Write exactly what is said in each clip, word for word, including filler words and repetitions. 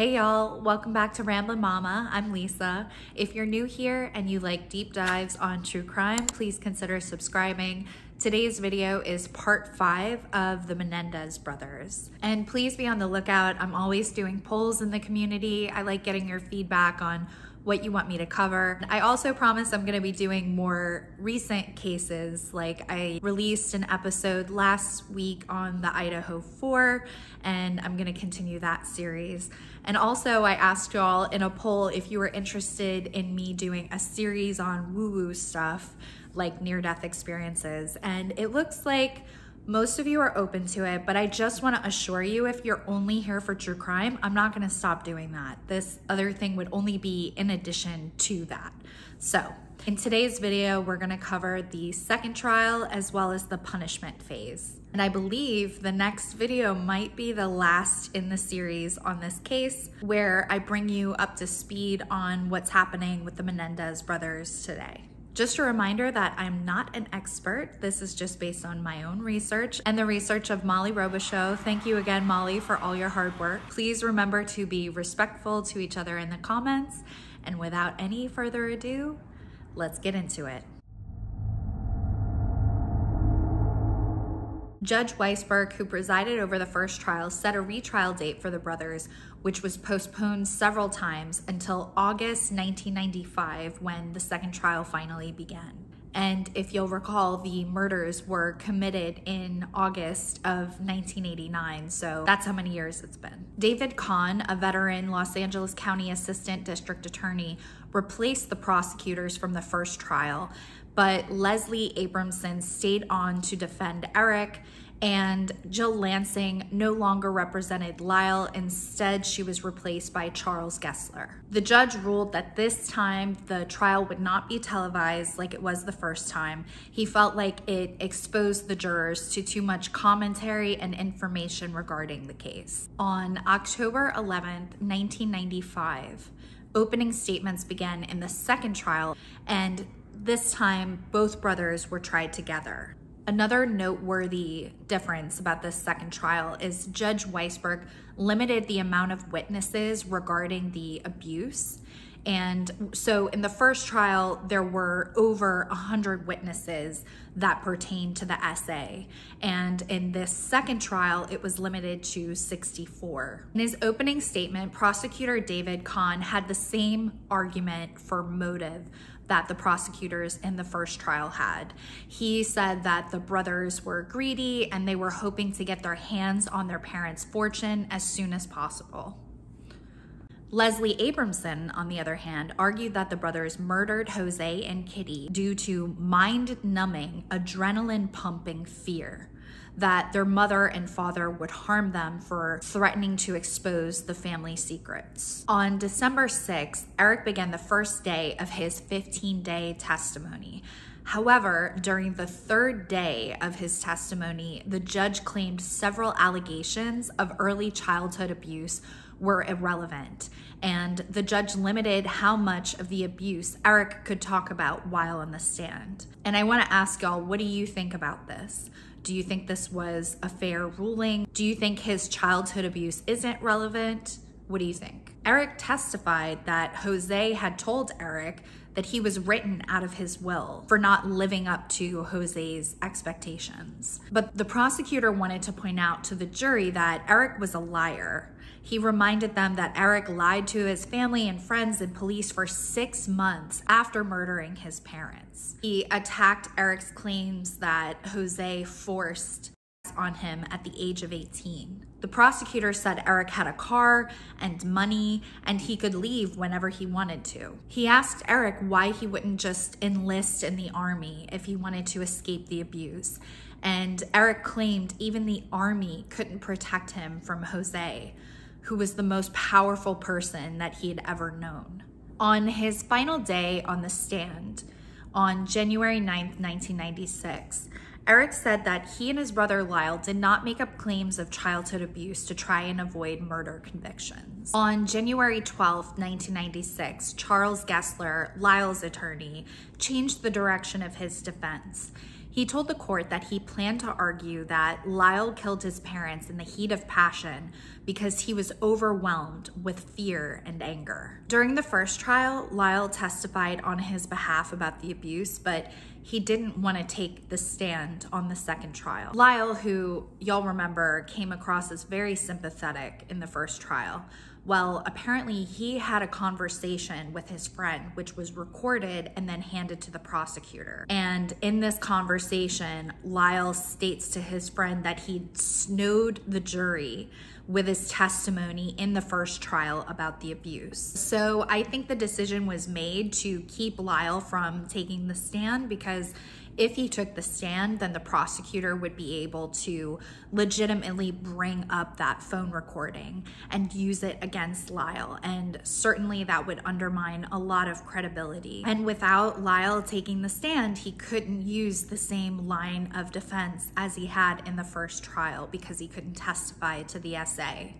Hey y'all, welcome back to Ramblin' Mama. I'm Lisa. If you're new here and you like deep dives on true crime, please consider subscribing. Today's video is part five of the Menendez brothers. And please be on the lookout. I'm always doing polls in the community. I like getting your feedback on what you want me to cover. I also promise I'm gonna be doing more recent cases. Like I released an episode last week on the Idaho four, and I'm gonna continue that series. And also I asked y'all in a poll if you were interested in me doing a series on woo-woo stuff, like near-death experiences. And it looks like most of you are open to it, but I just want to assure you, if you're only here for true crime, I'm not going to stop doing that. This other thing would only be in addition to that. So in today's video, we're going to cover the second trial as well as the punishment phase. And I believe the next video might be the last in the series on this case, where I bring you up to speed on what's happening with the Menendez brothers today. Just a reminder that I'm not an expert. This is just based on my own research and the research of Molly Robichaud. Thank you again, Molly, for all your hard work. Please remember to be respectful to each other in the comments. And without any further ado, let's get into it. Judge Weisberg, who presided over the first trial, set a retrial date for the brothers, which was postponed several times until August nineteen ninety-five, when the second trial finally began. And if you'll recall, the murders were committed in August of nineteen eighty-nine, so that's how many years it's been. David Kahn, a veteran Los Angeles County Assistant District Attorney, replaced the prosecutors from the first trial, but Leslie Abramson stayed on to defend Eric, and Jill Lansing no longer represented Lyle. Instead, she was replaced by Charles Gessler. The judge ruled that this time the trial would not be televised like it was the first time. He felt like it exposed the jurors to too much commentary and information regarding the case. On October eleventh, nineteen ninety-five, opening statements began in the second trial, and this time both brothers were tried together. Another noteworthy difference about this second trial is Judge Weisberg limited the amount of witnesses regarding the abuse. And so in the first trial, there were over one hundred witnesses that pertained to the essay. And in this second trial, it was limited to sixty-four. In his opening statement, prosecutor David Kahn had the same argument for motive that the prosecutors in the first trial had. He said that the brothers were greedy and they were hoping to get their hands on their parents' fortune as soon as possible. Leslie Abramson, on the other hand, argued that the brothers murdered Jose and Kitty due to mind-numbing, adrenaline-pumping fear that their mother and father would harm them for threatening to expose the family secrets. On December sixth, Eric began the first day of his fifteen-day testimony. However, during the third day of his testimony, the judge claimed several allegations of early childhood abuse were irrelevant, and the judge limited how much of the abuse Eric could talk about while on the stand. And I want to ask y'all, what do you think about this? Do you think this was a fair ruling? Do you think his childhood abuse isn't relevant? What do you think? Eric testified that Jose had told Eric that he was written out of his will for not living up to Jose's expectations. But the prosecutor wanted to point out to the jury that Eric was a liar. He reminded them that Eric lied to his family and friends and police for six months after murdering his parents. He attacked Eric's claims that Jose forced on him at the age of eighteen. The prosecutor said Eric had a car and money and he could leave whenever he wanted to. He asked Eric why he wouldn't just enlist in the army if he wanted to escape the abuse. And Eric claimed even the army couldn't protect him from Jose, who was the most powerful person that he had ever known. On his final day on the stand, on January ninth, nineteen ninety-six, Eric said that he and his brother Lyle did not make up claims of childhood abuse to try and avoid murder convictions. On January twelfth, nineteen ninety-six, Charles Gessler, Lyle's attorney, changed the direction of his defense. He told the court that he planned to argue that Lyle killed his parents in the heat of passion because he was overwhelmed with fear and anger. During the first trial, Lyle testified on his behalf about the abuse, but he didn't want to take the stand on the second trial. Lyle, who y'all remember came across as very sympathetic in the first trial, well, apparently he had a conversation with his friend, which was recorded and then handed to the prosecutor. And in this conversation, Lyle states to his friend that he snowed the jury with his testimony in the first trial about the abuse. So I think the decision was made to keep Lyle from taking the stand, because if he took the stand, then the prosecutor would be able to legitimately bring up that phone recording and use it against Lyle. And certainly that would undermine a lot of credibility. And without Lyle taking the stand, he couldn't use the same line of defense as he had in the first trial because he couldn't testify to the essay.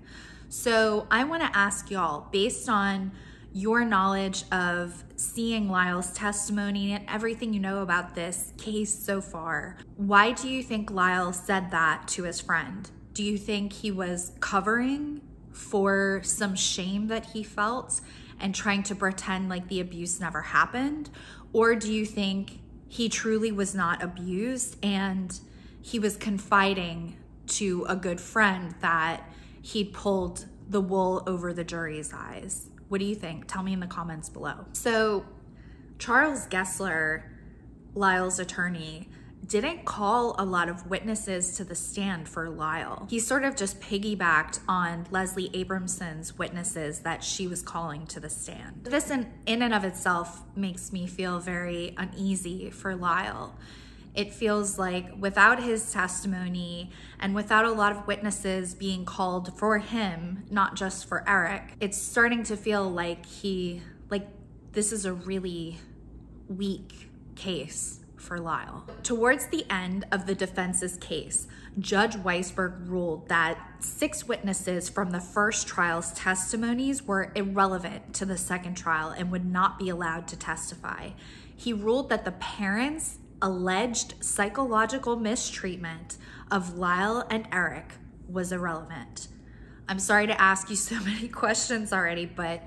So I want to ask y'all, based on your knowledge of seeing Lyle's testimony and everything you know about this case so far, why do you think Lyle said that to his friend? Do you think he was covering for some shame that he felt and trying to pretend like the abuse never happened? Or do you think he truly was not abused and he was confiding to a good friend that he pulled the wool over the jury's eyes? What do you think? Tell me in the comments below. So Charles Gessler, Lyle's attorney, didn't call a lot of witnesses to the stand for Lyle. He sort of just piggybacked on Leslie Abramson's witnesses that she was calling to the stand. This in, in and of itself makes me feel very uneasy for Lyle. It feels like without his testimony and without a lot of witnesses being called for him, not just for Eric, it's starting to feel like he, like this is a really weak case for Lyle. Towards the end of the defense's case, Judge Weisberg ruled that six witnesses from the first trial's testimonies were irrelevant to the second trial and would not be allowed to testify. He ruled that the parents' alleged psychological mistreatment of Lyle and Eric was irrelevant. I'm sorry to ask you so many questions already, but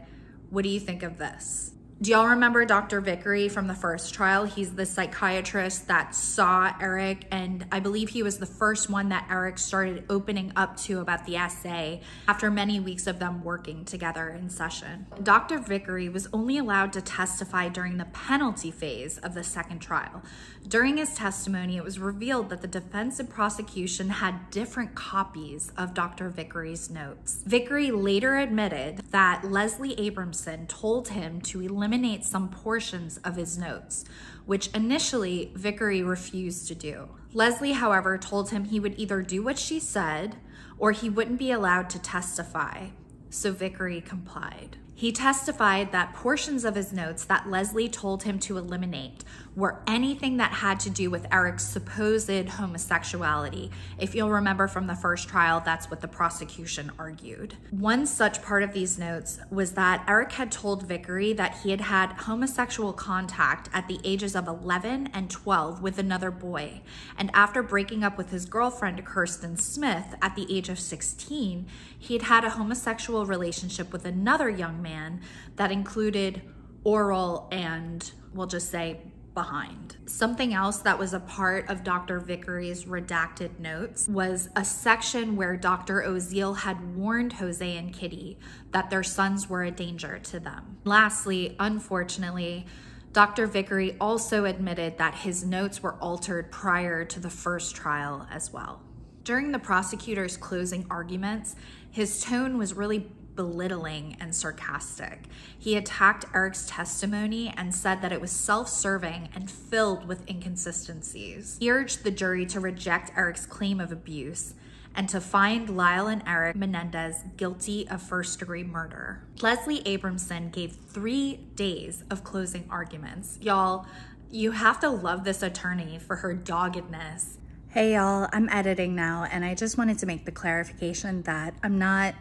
what do you think of this? Do y'all remember Doctor Vickery from the first trial? He's the psychiatrist that saw Eric, and I believe he was the first one that Eric started opening up to about the essay after many weeks of them working together in session. Doctor Vickery was only allowed to testify during the penalty phase of the second trial. During his testimony, it was revealed that the defense and prosecution had different copies of Doctor Vickery's notes. Vickery later admitted that Leslie Abramson told him to eliminate eliminate some portions of his notes, which initially Vickery refused to do. Leslie, however, told him he would either do what she said or he wouldn't be allowed to testify, so Vickery complied. He testified that portions of his notes that Leslie told him to eliminate were anything that had to do with Eric's supposed homosexuality. If you'll remember from the first trial, that's what the prosecution argued. One such part of these notes was that Eric had told Vickery that he had had homosexual contact at the ages of eleven and twelve with another boy. And after breaking up with his girlfriend, Kirsten Smith, at the age of sixteen, he had had a homosexual relationship with another young man that included oral and, we'll just say, behind. Something else that was a part of Doctor Vickery's redacted notes was a section where Doctor Ozeal had warned Jose and Kitty that their sons were a danger to them. Lastly, unfortunately, Doctor Vickery also admitted that his notes were altered prior to the first trial as well. During the prosecutor's closing arguments, his tone was really belittling and sarcastic. He attacked Eric's testimony and said that it was self-serving and filled with inconsistencies. He urged the jury to reject Eric's claim of abuse and to find Lyle and Eric Menendez guilty of first-degree murder. Leslie Abramson gave three days of closing arguments. Y'all, you have to love this attorney for her doggedness. Hey y'all, I'm editing now and I just wanted to make the clarification that I'm not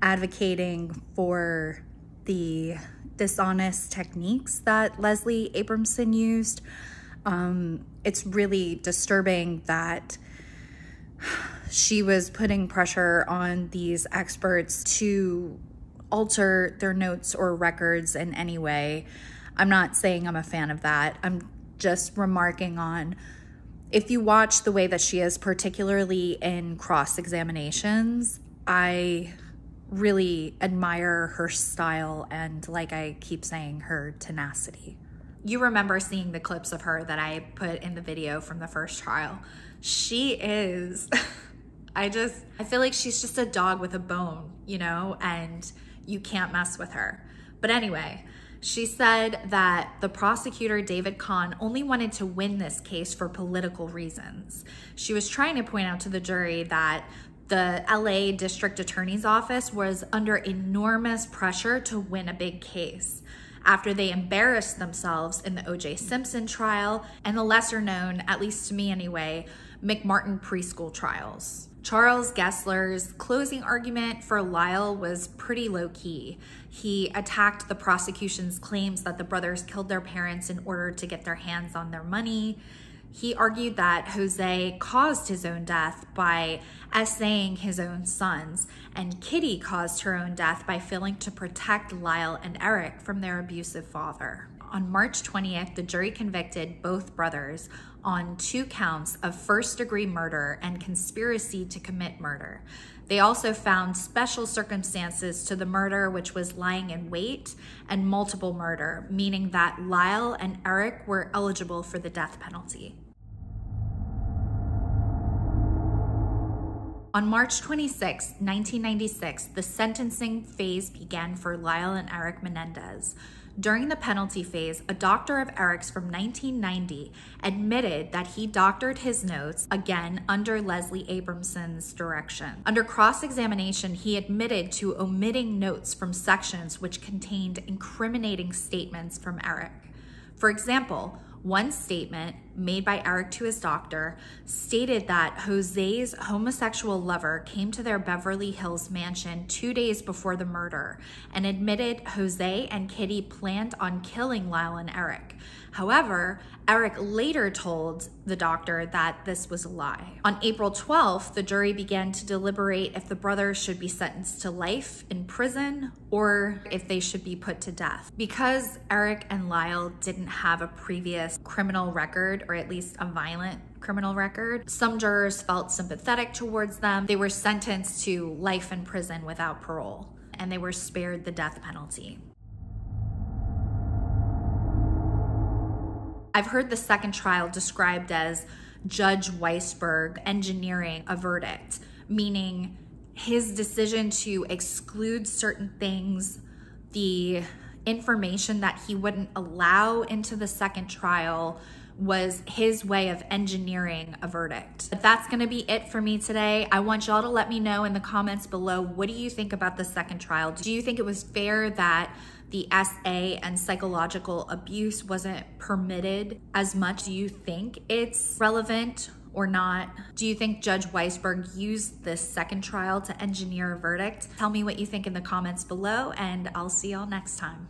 advocating for the dishonest techniques that Leslie Abramson used. Um, it's really disturbing that she was putting pressure on these experts to alter their notes or records in any way. I'm not saying I'm a fan of that. I'm just remarking on, if you watch the way that she is, particularly in cross-examinations, I really admire her style and, like I keep saying, her tenacity. You remember seeing the clips of her that I put in the video from the first trial. She is, I just, I feel like she's just a dog with a bone, you know, and you can't mess with her. But anyway, she said that the prosecutor, David Kahn, only wanted to win this case for political reasons. She was trying to point out to the jury that the L A District Attorney's Office was under enormous pressure to win a big case after they embarrassed themselves in the O J Simpson trial and the lesser known, at least to me anyway, McMartin preschool trials. Charles Gessler's closing argument for Lyle was pretty low-key. He attacked the prosecution's claims that the brothers killed their parents in order to get their hands on their money. He argued that Jose caused his own death by essaying his own sons, and Kitty caused her own death by failing to protect Lyle and Eric from their abusive father. On March twentieth, the jury convicted both brothers on two counts of first-degree murder and conspiracy to commit murder. They also found special circumstances to the murder, which was lying in wait, and multiple murder, meaning that Lyle and Eric were eligible for the death penalty. On March twenty-sixth, nineteen ninety-six, the sentencing phase began for Lyle and Eric Menendez. During the penalty phase, a doctor of Eric's from nineteen ninety admitted that he doctored his notes, again, under Leslie Abramson's direction. Under cross-examination, he admitted to omitting notes from sections which contained incriminating statements from Eric. For example, one statement made by Eric to his doctor stated that Jose's homosexual lover came to their Beverly Hills mansion two days before the murder and admitted Jose and Kitty planned on killing Lyle and Eric. However, Eric later told the doctor that this was a lie. On April twelfth, the jury began to deliberate if the brothers should be sentenced to life in prison or if they should be put to death. Because Eric and Lyle didn't have a previous criminal record, or at least a violent criminal record, some jurors felt sympathetic towards them. They were sentenced to life in prison without parole, and they were spared the death penalty. I've heard the second trial described as Judge Weisberg engineering a verdict, meaning his decision to exclude certain things, the information that he wouldn't allow into the second trial, was his way of engineering a verdict. But that's gonna be it for me today. I want y'all to let me know in the comments below, what do you think about the second trial? Do you think it was fair that the S A and psychological abuse wasn't permitted as much? Do you think it's relevant or not? Do you think Judge Weisberg used this second trial to engineer a verdict? Tell me what you think in the comments below, and I'll see y'all next time.